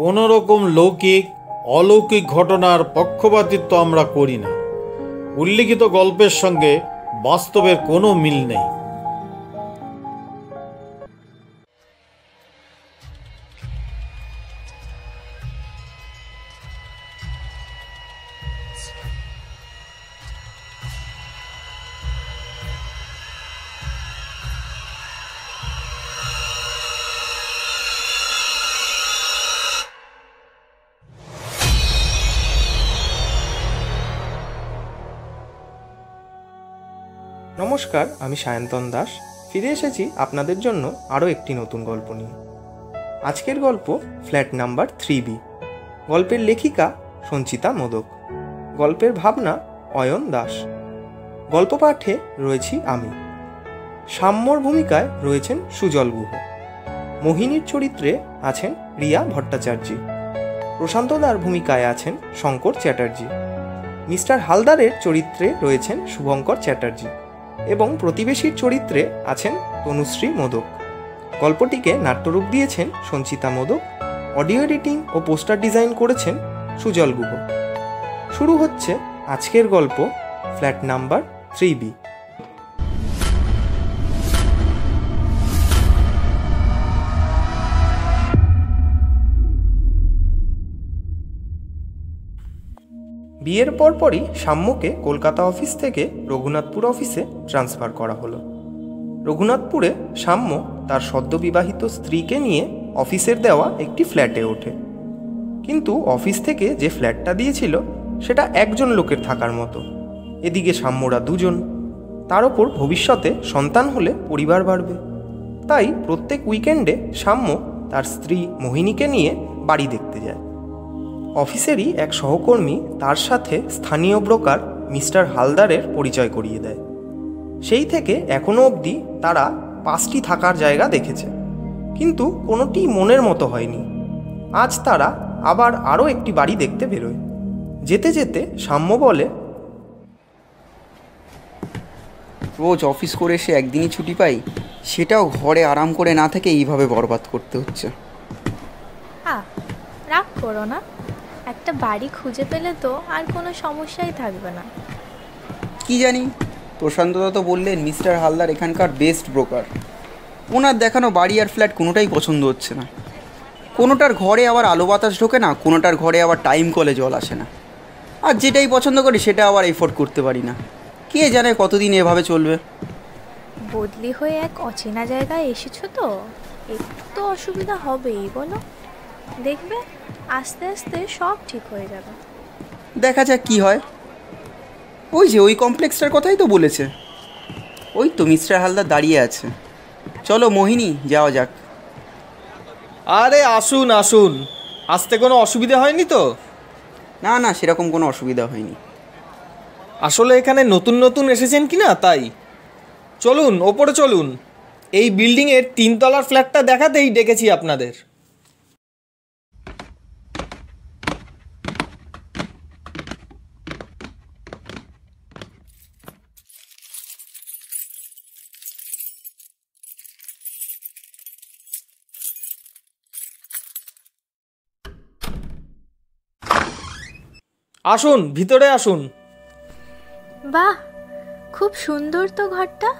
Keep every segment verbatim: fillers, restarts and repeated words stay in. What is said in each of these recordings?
কোনো রকম লৌকিক অলৌকিক ঘটনার পক্ষপাতিত্ব আমরা করি না। উল্লিখিত গল্পের সঙ্গে বাস্তবের কোনো মিল নেই। নমস্কার, আমি সায়ন্তন দাস। ফিরে এসেছি আপনাদের জন্য আরও একটি নতুন গল্প নিয়ে। আজকের গল্প ফ্ল্যাট নাম্বার থ্রি বি। গল্পের লেখিকা সঞ্চিতা মোদক, গল্পের ভাবনা অয়ন দাস, গল্প পাঠে রয়েছি আমি। সাম্যর ভূমিকায় রয়েছেন সুজল গুহ, মোহিনীর চরিত্রে আছেন রিয়া ভট্টাচার্য, প্রশান্তদার ভূমিকায় আছেন শঙ্কর চ্যাটার্জি, মিস্টার হালদারের চরিত্রে রয়েছেন শুভঙ্কর চ্যাটার্জি এবং প্রতিবেশীর চরিত্রে আছেন তনুশ্রী মোদক। গল্পটিকে নাট্যরূপ দিয়েছেন সঞ্চিতা মোদক, অডিও এডিটিং ও পোস্টার ডিজাইন করেছেন সুজল গুহ। শুরু হচ্ছে আজকের গল্প ফ্ল্যাট নাম্বার থ্রি বি। বিয়ের পরপরই সাম্যকে কলকাতা অফিস থেকে রঘুনাথপুর অফিসে ট্রান্সফার করা হলো। রঘুনাথপুরে সাম্য তার সদ্যবিবাহিত স্ত্রীকে নিয়ে অফিসের দেওয়া একটি ফ্ল্যাটে ওঠে, কিন্তু অফিস থেকে যে ফ্ল্যাটটা দিয়েছিল সেটা একজন লোকের থাকার মতো। এদিকে সাম্যরা দুজন, তার ওপর ভবিষ্যতে সন্তান হলে পরিবার বাড়বে। তাই প্রত্যেক উইকেন্ডে সাম্য তার স্ত্রী মোহিনীকে নিয়ে বাড়ি দেখতে যায়। অফিসেরই এক সহকর্মী তার সাথে স্থানীয় ব্রোকার মিস্টার হালদারের পরিচয় করিয়ে দেয়। সেই থেকে এখনও অবধি তারা পাঁচটি থাকার জায়গা দেখেছে, কিন্তু কোনোটি মনের মতো হয়নি। আজ তারা আবার আরও একটি বাড়ি দেখতে বেরোয়। যেতে যেতে সাম্য বলে, রোজ অফিস করে এসে একদিনই ছুটি পাই, সেটাও ঘরে আরাম করে না থেকে এইভাবে বরবাদ করতে হচ্ছে। রাগ করো না, একটা বাড়ি খুঁজে পেলে তো আর কোনো সমস্যাই থাকবে না। কি জানি, প্রশান্তদা তো বললেন মিস্টার হালদার এখানকার বেস্ট ব্রোকার। ওনার দেখানো বাড়ি আর ফ্ল্যাট কোনোটাই পছন্দ হচ্ছে না। কোনোটার ঘরে আবার আলো বাতাস ঢোকে না, কোনোটার ঘরে আবার টাইম কলে জল আসে না, আর যেটাই পছন্দ করি সেটা আবার এফোর্ড করতে পারি না। কে জানে কতদিন এভাবে চলবে। বদলি হয়ে এক অচেনা জায়গায় এসেছো তো একটু তো অসুবিধা হবেই, বলো? দেখবে আস্তে আস্তে সব ঠিক হয়ে যাবে। দেখা যাক কি হয়। ওই যে ওই কমপ্লেক্সটার কথাই তো বলেছে, ওই তো মিস্টার হালদার দাঁড়িয়ে আছে। চলো মোহিনী, যাওয়া যাক। আরে আসুন আসুন, আসতে কোনো অসুবিধা হয়নি তো? না না, সেরকম কোনো অসুবিধা হয়নি। আসলে এখানে নতুন নতুন এসেছেন কি না, তাই। চলুন ওপরে চলুন, এই বিল্ডিংয়ের তিনতলার ফ্ল্যাটটা দেখাতেই ডেকেছি আপনাদের। আসুন, ভিতরে আসুন। বাহ, খুব সুন্দর তো ঘরটা,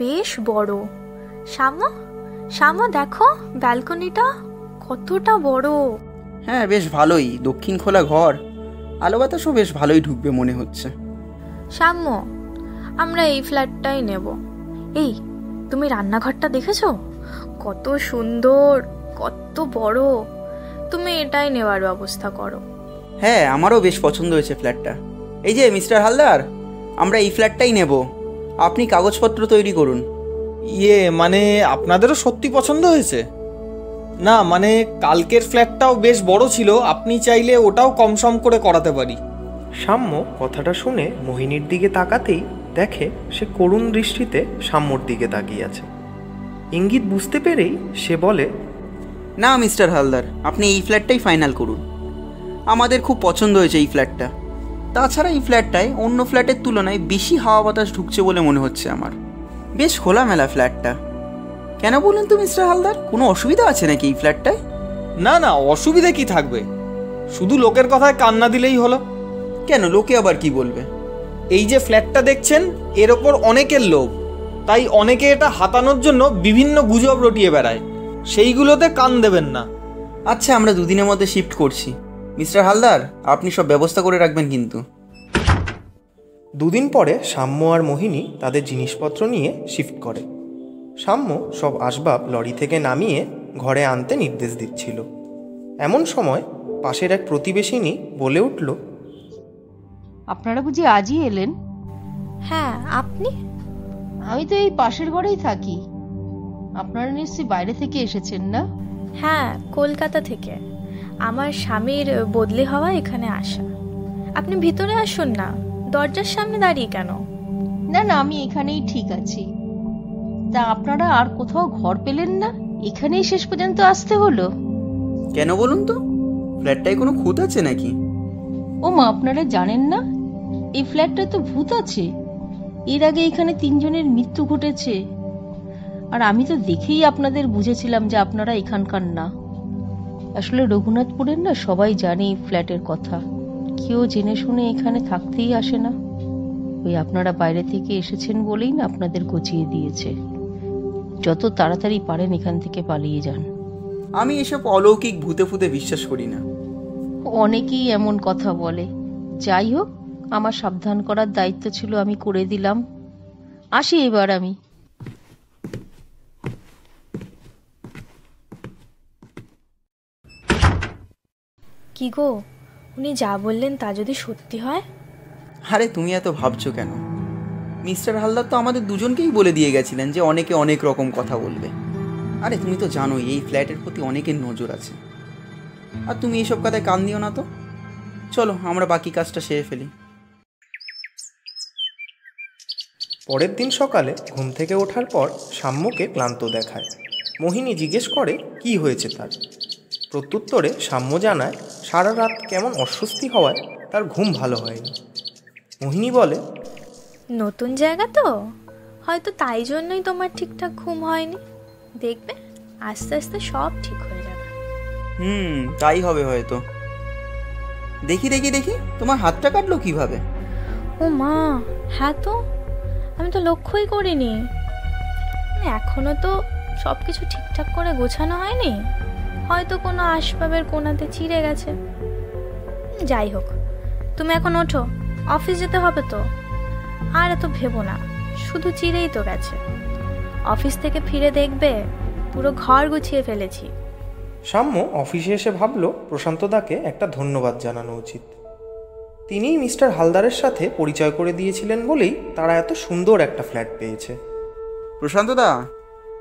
বেশ বড়। সামো সামো দেখো ব্যালকনিটা কতটা বড়। হ্যাঁ, বেশ ভালোই, দক্ষিণ খোলা ঘর, আলো বাতাসও বেশ ভালোই ঢুকবে মনে হচ্ছে। সামো, আমরা এই ফ্ল্যাটটাই নেব। এই, তুমি রান্নাঘরটা দেখেছো? কত সুন্দর, কত বড়। তুমি এটাই নেওয়ার ব্যবস্থা করো। হ্যাঁ, আমারও বেশ পছন্দ হয়েছে ফ্ল্যাটটা। এই যে মিস্টার হালদার, আমরা এই ফ্ল্যাটটাই নেব, আপনি কাগজপত্র তৈরি করুন। ইয়ে মানে আপনাদেরও সত্যি পছন্দ হয়েছে? না মানে কালকের ফ্ল্যাটটাও বেশ বড় ছিল, আপনি চাইলে ওটাও কমসম করে করাতে পারি। সাম্য কথাটা শুনে মোহিনীর দিকে তাকাতেই দেখে সে করুণ দৃষ্টিতে সাম্যর দিকে তাকিয়ে আছে। ইঙ্গিত বুঝতে পেরেই সে বলে, না মিস্টার হালদার, আপনি এই ফ্ল্যাটটাই ফাইনাল করুন, আমাদের খুব পছন্দ হয়েছে এই ফ্ল্যাটটা। তাছাড়া এই ফ্ল্যাটটায় অন্য ফ্ল্যাটের তুলনায় বেশি হাওয়া বাতাস ঢুকছে বলে মনে হচ্ছে আমার। বেশ খোলামেলা ফ্ল্যাটটা। কেন বলুন তো মিস্টার হালদার, কোনো অসুবিধা আছে নাকি এই ফ্ল্যাটটায়? না না অসুবিধা কি থাকবে, শুধু লোকের কথায় কান্না দিলেই হলো। কেন, লোকে আবার কি বলবে? এই যে ফ্ল্যাটটা দেখছেন, এর ওপর অনেকের লোভ, তাই অনেকে এটা হাতানোর জন্য বিভিন্ন গুজব রটিয়ে বেড়ায়, সেইগুলোতে কান দেবেন না। আচ্ছা, আমরা দুদিনের মধ্যে শিফট করছি। মিস্টার হালদার, আপনি সব ব্যবস্থা করে রাখবেন কিন্তু। দুদিন পরে সাম্য আর মোহিনী তাদের জিনিসপত্র নিয়ে শিফট করে। সাম্য সব আসবাব লরি থেকে নামিয়ে ঘরে আনতে নির্দেশ দিচ্ছিল, এমন সময় পাশের এক প্রতিবেশিনী বলে উঠল, আপনারা বুঝি আজই এলেন? হ্যাঁ, আপনি? আমি তো এই পাশের ঘরেই থাকি। আপনারা নিশ্চয়ই বাইরে থেকে এসেছেন না? হ্যাঁ, কলকাতা থেকে। আমার স্বামীর বদলি হওয়া এখানে আসা। আপনি ভিতরে আসুন না, দরজার সামনে দাঁড়িয়ে কেন? না না, আমি এখানেই ঠিক আছি। তা আপনারা আর কোথাও ঘর পেলেন না, এখানেই শেষ পর্যন্ত আসতে হলো? কেন বলুন তো, ফ্ল্যাটটায় কোনো খুঁত আছে নাকি? ও মা, আপনারা জানেন না, এই ফ্ল্যাটটা তো ভূত আছে। এর আগে এখানে তিনজনের মৃত্যু ঘটেছে, আর আমি তো দেখেই আপনাদের বুঝেছিলাম যে আপনারা এখানকার না। আসলে রঘুনাথপুরের না সবাই জানে এই ফ্ল্যাটের কথা, কেউ জেনে শুনে এখানে থাকতেই আসে না। ওই আপনারা বাইরে থেকে এসেছেন বলেই না আপনাদের গচিয়ে দিয়েছে। যত তাড়াতাড়ি পারেন এখান থেকে পালিয়ে যান। আমি এসব অলৌকিক ভূতে ফুতে বিশ্বাস করি না। অনেকেই এমন কথা বলে। যাই হোক, আমার সাবধান করার দায়িত্ব ছিল, আমি করে দিলাম। আসি এবার আমি। কি গো, উনি যা বললেন তা যদি সত্যি হয়? আরে তুমি এত ভাবছো কেন? মিস্টার হালদার তো আমাদের দুজনকেই বলে দিয়ে গেছিলেন যে অনেকে অনেক রকম কথা বলবে। আরে তুমি তো জানোই এই ফ্ল্যাটের প্রতি অনেকের নজর আছে, আর তুমি এইসব কথায় কান দিও না তো। চলো আমরা বাকি কাজটা সেরে ফেলি। পরের দিন সকালে ঘুম থেকে ওঠার পর সাম্যকে ক্লান্ত দেখায়। মোহিনী জিজ্ঞেস করে কি হয়েছে তার। প্রত্যুত্তরে সাম্য জানায় সারা রাত কেমন অস্বস্তি হওয়ায় তার ঘুম ভালো হয়নি। মোহিনী বলে, নতুন জায়গা তো, হয়তো তাই জন্যই তোমার ঠিকঠাক ঘুম হয়নি। দেখবে আস্তে আস্তে সব ঠিক হয়ে যাবে। হুম, তাই হবে হয়তো। দেখি দেখি দেখি, তোমার হাতটা কাটলো কিভাবে? ও মা, হ্যাঁ তো, আমি তো লক্ষ্যই করিনি। এখনো তো সব কিছু ঠিকঠাক করে গোছানো হয়নি, হয়তো কোনো আসবাবের কোনাতে ছিঁড়ে গেছে। যাই হোক, তুমি এখন ওঠো, অফিস যেতে হবে তো। আর এত ভেবো না, শুধু চিড়েই তো গেছে। অফিস থেকে ফিরে দেখবে পুরো ঘর গুছিয়ে ফেলেছি। সাম্য অফিসে এসে ভাবল প্রশান্তদাকে একটা ধন্যবাদ জানানো উচিত। তিনিই মিস্টার হালদারের সাথে পরিচয় করে দিয়েছিলেন বলেই তারা এত সুন্দর একটা ফ্ল্যাট পেয়েছে। প্রশান্তদা,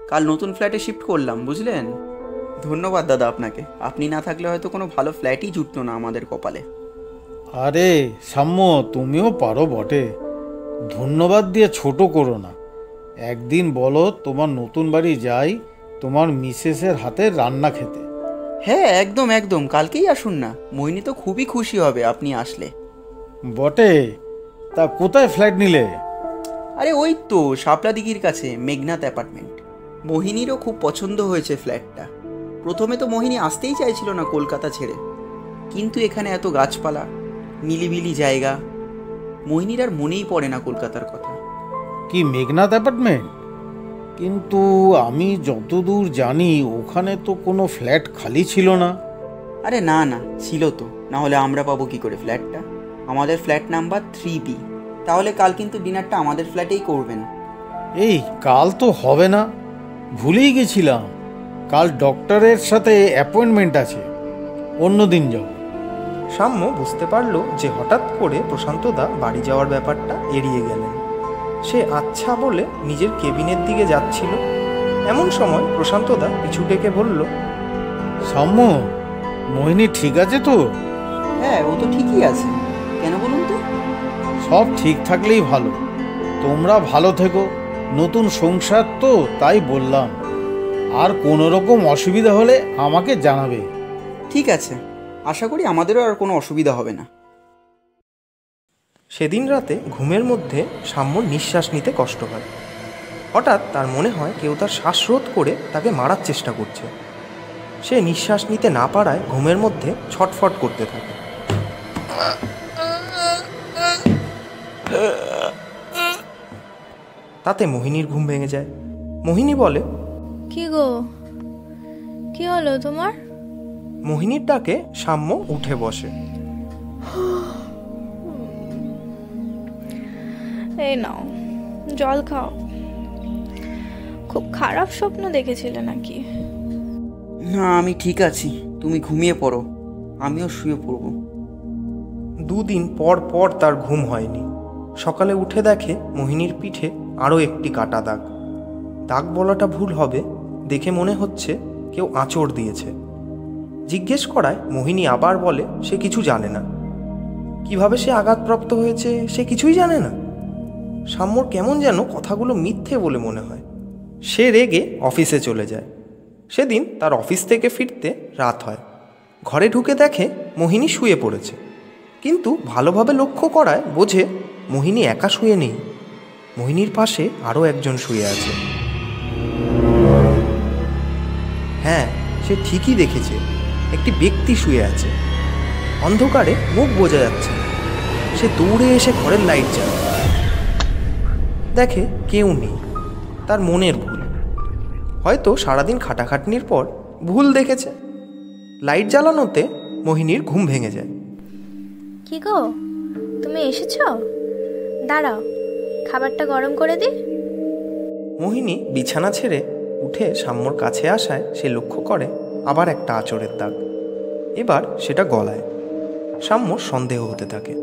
কাল নতুন ফ্ল্যাটে শিফট করলাম, বুঝলেন? ধন্যবাদ দাদা আপনাকে, আপনি না থাকলে হয়তো কোনো ভালো ফ্ল্যাটই জুটতো না আমাদের কপালে। আরে সাম্য, তুমিও পারো বটে, ধন্যবাদ দিয়ে ছোট করো না। একদিন বলো তোমার নতুন বাড়ি যাই তোমার মিসেসের হাতে রান্না খেতে। হ্যাঁ একদম একদম, কালকেই আসুন না, মোহিনী তো খুবই খুশি হবে আপনি আসলে। বটে, তা কোথায় ফ্ল্যাট নিলে? আরে ওই তো শাপলা দিঘির কাছে মেঘনা অ্যাপার্টমেন্ট। মোহিনীরও খুব পছন্দ হয়েছে ফ্ল্যাটটা। প্রথমে তো মোহিনী আসতেই চাইছিল না কলকাতা ছেড়ে, কিন্তু এখানে এত গাছপালা, নিলিবিলি জায়গা, মোহিনীর আর মনেই পড়ে না কলকাতার কথা। কি মেঘনা অ্যাপার্টমেন্ট? কিন্তু আমি যতদূর জানি ওখানে তো কোনো ফ্ল্যাট খালি ছিল না। আরে না না, ছিল তো, না হলে আমরা পাবো কি করে ফ্ল্যাটটা? আমাদের ফ্ল্যাট নাম্বার থ্রি বি। তাহলে কাল কিন্তু ডিনারটা আমাদের ফ্ল্যাটেই করবেন। এই কাল তো হবে না, ভুলেই গেছিলাম, কাল ডক্টরের সাথে অ্যাপয়েন্টমেন্ট আছে, অন্য দিন যাব। সাম্য বুঝতে পারল যে হঠাৎ করে প্রশান্তদা বাড়ি যাওয়ার ব্যাপারটা এড়িয়ে গেলেন। সে আচ্ছা বলে নিজের কেবিনের দিকে যাচ্ছিল, এমন সময় প্রশান্তদা পিছু ডেকে বলল, সাম্য, মোহিনী ঠিক আছে তো? হ্যাঁ, ও তো ঠিকই আছে। কেন বলুন তো? সব ঠিক থাকলেই ভালো। তোমরা ভালো থেকো, নতুন সংসার তো, তাই বললাম। আর কোনো রকম অসুবিধা হলে আমাকে জানাবে। ঠিক আছে, আশা করি আমাদেরও আর কোনো অসুবিধা হবে না। সেদিন রাতে ঘুমের মধ্যে সাম্যর নিঃশ্বাস নিতে কষ্ট হয়। হঠাৎ তার মনে হয় কেউ তার শ্বাসরোধ করে তাকে মারার চেষ্টা করছে। से निश्वास नीते ना पाराय घुमेर मध्य छटफट करते थाके। ताते मोहिनीर घुम भेंगे जाए। मोहिनी बोले, कि गो कि हलो तोमार? मोहिनीर डाके साम्य उठे बसे। ए नाओ जल खाओ। खूब खराब स्वप्न देखेछिले नाकि? ना आमी ठीक आছি, তুমি ঘুমিয়ে পড়ো, আমিও শুয়ে পড়ব। দুদিন পর পর তার ঘুম হয়নি। সকালে উঠে দেখে মোহিনীর পিঠে আরও একটি কাটা দাগ। দাগ বলাটা ভুল হবে, দেখে মনে হচ্ছে কেউ আঁচড় দিয়েছে। জিজ্ঞেস করায় মোহিনী আবার বলে সে কিছু জানে না। কিভাবে সে আঘাতপ্রাপ্ত হয়েছে সে কিছুই জানে না। সাম্যর কেমন যেন কথাগুলো মিথ্যে বলে মনে হয়। সে রেগে অফিসে চলে যায়। সেদিন তার অফিস থেকে ফিরতে রাত হয়। ঘরে ঢুকে দেখে মোহিনী শুয়ে পড়েছে, কিন্তু ভালোভাবে লক্ষ্য করায় বোঝে মোহিনী একা শুয়ে নেই। মোহিনীর পাশে আরও একজন শুয়ে আছে। হ্যাঁ, সে ঠিকই দেখেছে, একটি ব্যক্তি শুয়ে আছে। অন্ধকারে মুখ বোঝা যাচ্ছে। সে দৌড়ে এসে ঘরের লাইট জ্বালায়, দেখে কেউ নেই। তার মনের ভুল, হয়তো সারাদিন খাটাখাটনির পর ভুল দেখেছে। লাইট জ্বালানোতে মোহিনীর ঘুম ভেঙে যায়। কি গো, তুমি এসেছো? দাঁড়াও, খাবারটা গরম করে দি। মোহিনী বিছানা ছেড়ে উঠে সাম্যর কাছে আসায় সে লক্ষ্য করে আবার একটা আঁচড়ের দাগ। এবার সেটা গলায়। সাম্যর সন্দেহ হতে থাকে।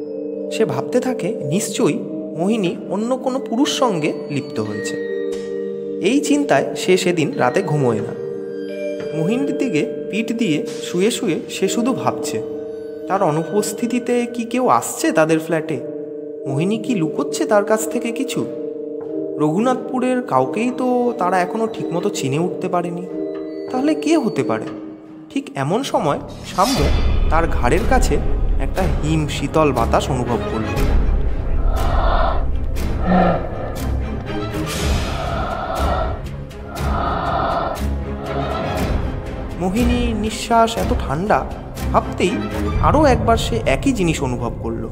সে ভাবতে থাকে নিশ্চয়ই মোহিনী অন্য কোনো পুরুষ সঙ্গে লিপ্ত হয়েছে। এই চিন্তায় সে সেদিন রাতে ঘুমোয় না। মোহিনীর দিকে পিঠ দিয়ে শুয়ে শুয়ে সে শুধু ভাবছে, তার অনুপস্থিতিতে কি কেউ আসছে তাদের ফ্ল্যাটে? মোহিনী কি লুকোচ্ছে তার কাছ থেকে কিছু? রঘুনাথপুরের কাউকেই তো তারা এখনও ঠিকমতো চিনে উঠতে পারেনি, তাহলে কে হতে পারে? ঠিক এমন সময় সাম্য তার ঘাড়ের কাছে একটা হিম শীতল বাতাস অনুভব করল। মোহিনীর নিঃশ্বাস এত ঠান্ডা ভাবতেই আরও একবার সে একই জিনিস অনুভব করল।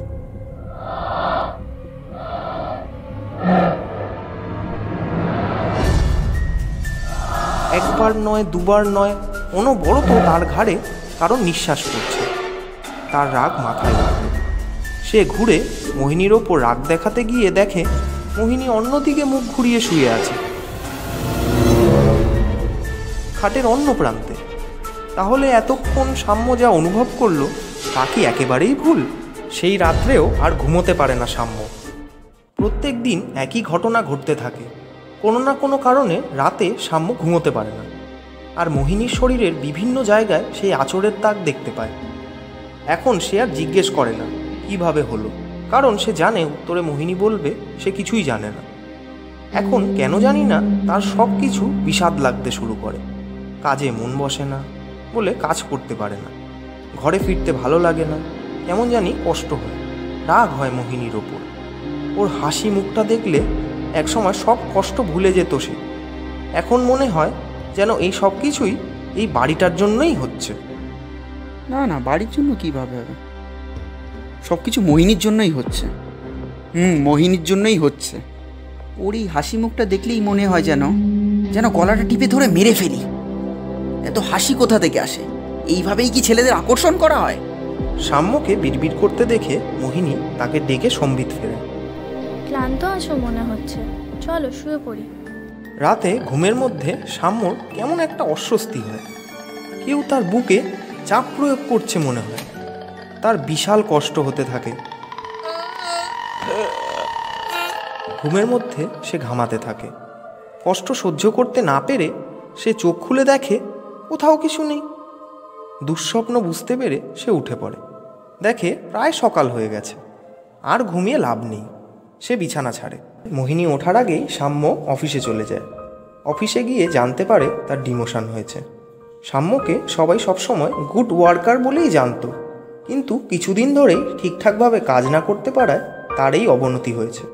একবার নয়, দুবার নয়, অনবরত তার ঘাড়ে কারো নিঃশ্বাস পড়ছে। তার রাগ মাথায় লাগল। সে ঘুরে মোহিনীর ওপর রাগ দেখাতে গিয়ে দেখে মোহিনী অন্যদিকে মুখ ঘুরিয়ে শুয়ে আছে, খাটের অন্য প্রান্তে। তাহলে এতক্ষণ সাম্য যা অনুভব করল তা কি একেবারেই ভুল? সেই রাত্রেও আর ঘুমোতে পারে না সাম্য। প্রত্যেক দিন একই ঘটনা ঘটতে থাকে। কোনো না কোনো কারণে রাতে সাম্য ঘুমোতে পারে না, আর মোহিনীর শরীরের বিভিন্ন জায়গায় সেই আঁচড়ের দাগ দেখতে পায়। এখন সে আর জিজ্ঞেস করে না কিভাবে হলো, কারণ সে জানে উত্তরে মোহিনী বলবে সে কিছুই জানে না। এখন কেন জানি না তার সব কিছু বিষাদ লাগতে শুরু করে। কাজে মন বসে না বলে কাজ করতে পারে না। ঘরে ফিরতে ভালো লাগে না, কেমন জানি কষ্ট হয়। রাগ হয় মোহিনীর ওপর। ওর হাসি মুখটা দেখলে একসময় সব কষ্ট ভুলে যেত সে। এখন মনে হয় যেন এই সব কিছুই এই বাড়িটার জন্যই হচ্ছে। না না, বাড়ির জন্য কীভাবে হবে? সব কিছু মোহিনীর জন্যই হচ্ছে। হুম, মোহিনীর জন্যই হচ্ছে। ওর এই হাসি মুখটা দেখলেই মনে হয় যেন যেন গলাটা টিপে ধরে মেরে ফেলি। এত হাসি কোথা থেকে আসে? এইভাবেই কি ছেলেদের আকর্ষণ করা হয়? সাম্যকে বিড়বিড় করতে দেখে মোহিনী তাকে ডেকে সম্বিত ফেরে। ক্লান্ত আছো মনে হচ্ছে, চলো শুয়ে পড়ি। রাতে ঘুমের মধ্যে সাম্যর কেমন একটা অস্বস্তি হয়। কেউ তার বুকে চাপ প্রয়োগ করছে মনে হয়। তার বিশাল কষ্ট হতে থাকে। ঘুমের মধ্যে সে ঘামাতে থাকে। কষ্ট সহ্য করতে না পেরে সে চোখ খুলে দেখে কোথাও কিছু নেই। দুঃস্বপ্ন বুঝতে পেরে সে উঠে পড়ে। দেখে প্রায় সকাল হয়ে গেছে, আর ঘুমিয়ে লাভ নেই। সে বিছানা ছাড়ে। মোহিনী ওঠার আগেই সাম্য অফিসে চলে যায়। অফিসে গিয়ে জানতে পারে তার ডিমোশন হয়েছে। সাম্যকে সবাই সবসময় গুড ওয়ার্কার বলেই জানত, কিন্তু কিছুদিন ধরেই ঠিকঠাকভাবে কাজ না করতে পারায় তার এই অবনতি হয়েছে।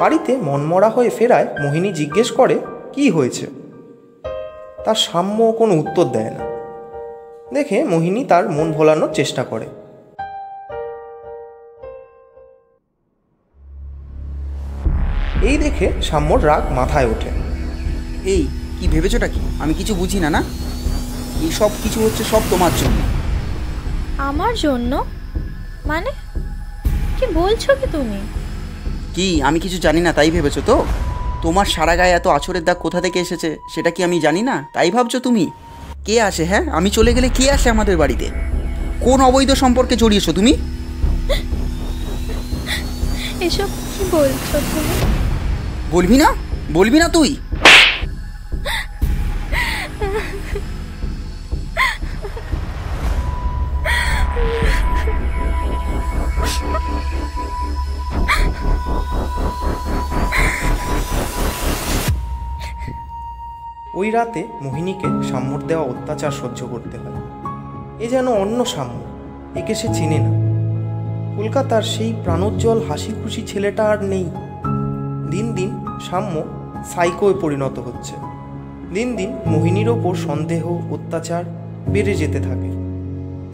বাড়িতে মনমরা হয়ে ফেরায় মোহিনী জিজ্ঞেস করে কি হয়েছে। তার সাম্য কোনো উত্তর দেয় না। देखे मोहिनी तार मन भोलानोर चेष्टा करे। এই দেখে সাম্যর রাগ মাথায় ওঠে। এই কি ভেবেছোটা কি? আমি কিছু বুঝি না না? এই সব কিছু হচ্ছে সব তোমার জন্য। আমার জন্য? মানে কি বলছো কি তুমি? কি আমি কিছু জানি না তাই ভেবেছো তো? তোমার সারা গায়ে এত আছরের দাগ কোথা থেকে এসেছে সেটা কি আমি জানি না তাই ভাবছো তুমি? কে আসে? হ্যাঁ আমি চলে গেলে কে আসে আমাদের বাড়িতে? কোন অবৈধ সম্পর্কে জড়িয়েছো তুমি? এসব কি বলছো তুমি? বলবি না বলবি না তুই? ওই রাতে মোহিনীকে সাম্যর দেওয়া অত্যাচার সহ্য করতে হয়। এ যেন অন্য সাম্য, একে সে চিনে না। কলকাতার সেই প্রাণোজ্জ্বল হাসি খুশি ছেলেটা আর নেই। দিন দিন সাম্য সাইকোয় পরিণত হচ্ছে। দিন দিন মোহিনীর ওপর সন্দেহ অত্যাচার বেড়ে যেতে থাকে।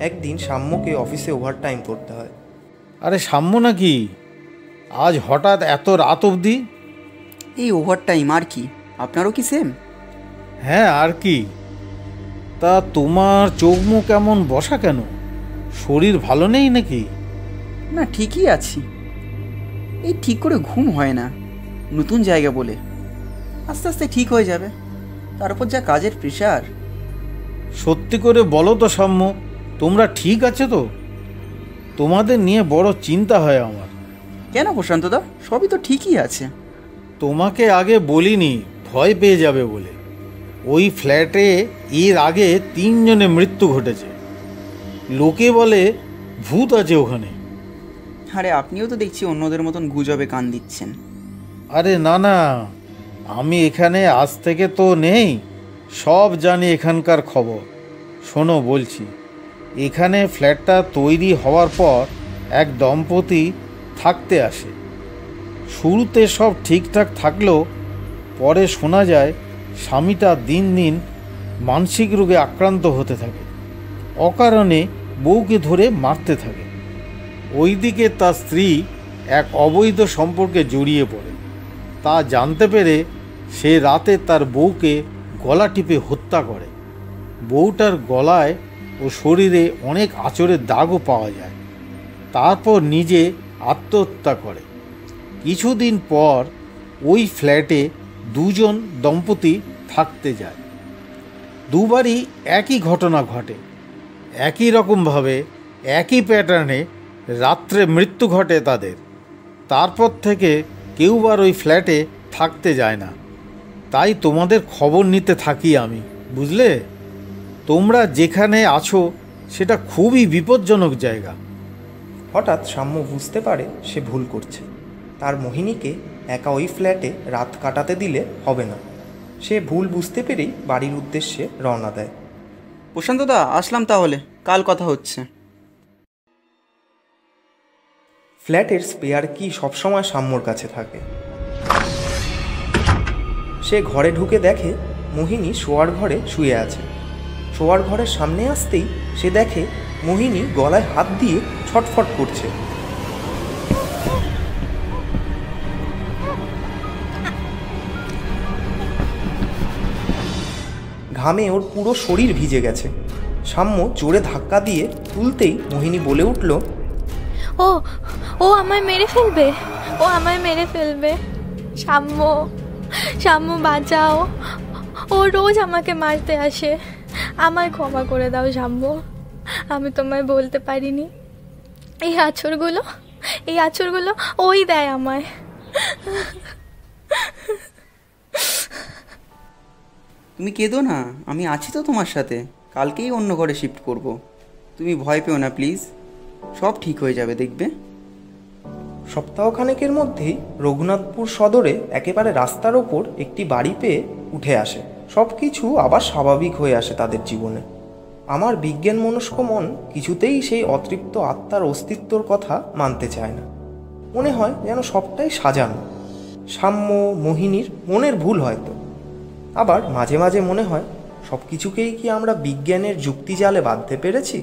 একদিন সাম্যকে অফিসে ওভারটাইম করতে হয়। আরে সাম্য নাকি আজ হঠাৎ এত রাত অবধি? এই ওভারটাইম আর কি আপনারও কি সেম? হ্যাঁ আর কি। তা তোমার চোখ মুখ কেমন বসা কেন? শরীর ভালো নেই নাকি? না ঠিকই আছি, এই ঠিক করে ঘুম হয় না, নতুন জায়গা বলে। আস্তে আস্তে ঠিক হয়ে যাবে, তারপর যা কাজের প্রেশার। সত্যি করে বলো তো সাম্য, তোমরা ঠিক আছে তো? তোমাদের নিয়ে বড় চিন্তা হয় আমার। কেন প্রশান্তদা, সবই তো ঠিকই আছে। তোমাকে আগে বলিনি ভয় পেয়ে যাবে বলে। ওই ফ্ল্যাটে এর আগে তিনজনে মৃত্যু ঘটেছে, লোকে বলে ভূত আছে ওখানে। আরে আপনিও তো দেখছি অন্যদের মতন গুজবে কান দিচ্ছেন। আরে না না, আমি এখানে আজ থেকে তো নেই, সব জানি এখানকার খবর। শোনো বলছি, এখানে ফ্ল্যাটটা তৈরি হওয়ার পর এক দম্পতি থাকতে আসে। শুরুতে সব ঠিকঠাক থাকলেও পরে শোনা যায় স্বামীটা দিন দিন মানসিক রোগে আক্রান্ত হতে থাকে, অকারণে বউকে ধরে মারতে থাকে। ওইদিকে তার স্ত্রী এক অবৈধ সম্পর্কে জড়িয়ে পড়ে। তা জানতে পেরে সে রাতে তার বউকে গলা টিপে হত্যা করে। বউটার গলায় ও শরীরে অনেক আঁচড়ের দাগও পাওয়া যায়। তারপর নিজে আত্মহত্যা করে। কিছুদিন পর ওই ফ্ল্যাটে দুজন দম্পতি থাকতে যায়। দুবারই একই ঘটনা ঘটে, একই রকমভাবে একই প্যাটার্নে রাত্রে মৃত্যু ঘটে তাদের। তারপর থেকে কেউ আর ওই ফ্ল্যাটে থাকতে যায় না। তাই তোমাদের খবর নিতে থাকি আমি, বুঝলে? তোমরা যেখানে আছো সেটা খুবই বিপজ্জনক জায়গা। হঠাৎ সাম্য বুঝতে পারে সে ভুল করছে। তার মোহিনীকে একা ওই ফ্ল্যাটে রাত কাটাতে দিলে হবে না। সে ভুল বুঝতে পেরেই বাড়ির উদ্দেশ্যে রওনা দেয়। প্রশান্তদা আসলাম, তাহলে কাল কথা হচ্ছে। ফ্ল্যাটের স্পেয়ার কি সবসময় সাম্যর কাছে থাকে। সে ঘরে ঢুকে দেখে মোহিনী শোয়ার ঘরে শুয়ে আছে। শোয়ার ঘরের সামনে আসতেই সে দেখে মোহিনী গলায় হাত দিয়ে ছটফট করছে। ঘামে ওর পুরো শরীর ভিজে গেছে। সাম্য জোরে ধাক্কা দিয়ে তুলতেই মোহিনী বলে উঠল, ও ও আমায় মেরে ফেলবে, ও আমায় মেরে ফেলবে। সাম্য সাম্য বাঁচাও, ও রোজ আমাকে মারতে আসে, আমায় ক্ষমা করে দাও সাম্য, আমি তোমায় বলতে পারিনি। এই আঁচড়গুলো এই আঁচড়গুলো ওই দেয় আমায়। তুমি কেঁদো না, আমি আছি তো তোমার সাথে। কালকেই অন্য ঘরে শিফট করব, তুমি ভয় পেও না প্লিজ, সব ঠিক হয়ে যাবে দেখবে। সপ্তাহখানেকের মধ্যেই রঘুনাথপুর সদরে একেবারে রাস্তার ওপর একটি বাড়ি পেয়ে উঠে আসে। সব কিছু আবার স্বাভাবিক হয়ে আসে তাদের জীবনে। আমার বিজ্ঞান মনস্ক মন কিছুতেই সেই অতৃপ্ত আত্মার অস্তিত্বর কথা মানতে চায় না। মনে হয় যেন সবটাই সাজানো। সাম্য মোহিনীর মনের ভুল হয়তো। আবার মাঝে মাঝে মনে হয় सब किछुकेई कि आमरा विज्ञानेर जुक्ति जाले बांधते पेरेछि?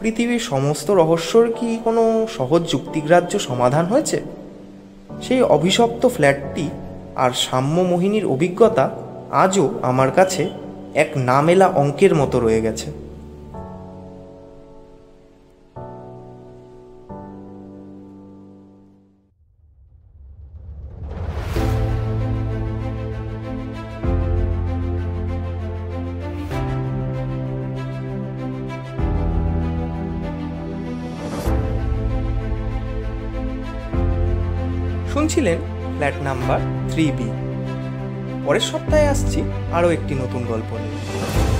पृथिवीर समस्त रहस्यर कि कोनो सहज जुक्तिग्राह्य समाधान हयेछे? सेई अभिशप्त फ्लैटटी आर साम्य मोहिनीर अभिज्ञता आजो आमार काछे एक नामेला अंकेर मतो रये गेछे। শুনছিলেন ফ্ল্যাট নাম্বার থ্রি বি। পরের সপ্তাহে আসছি আরও একটি নতুন গল্প নিয়ে।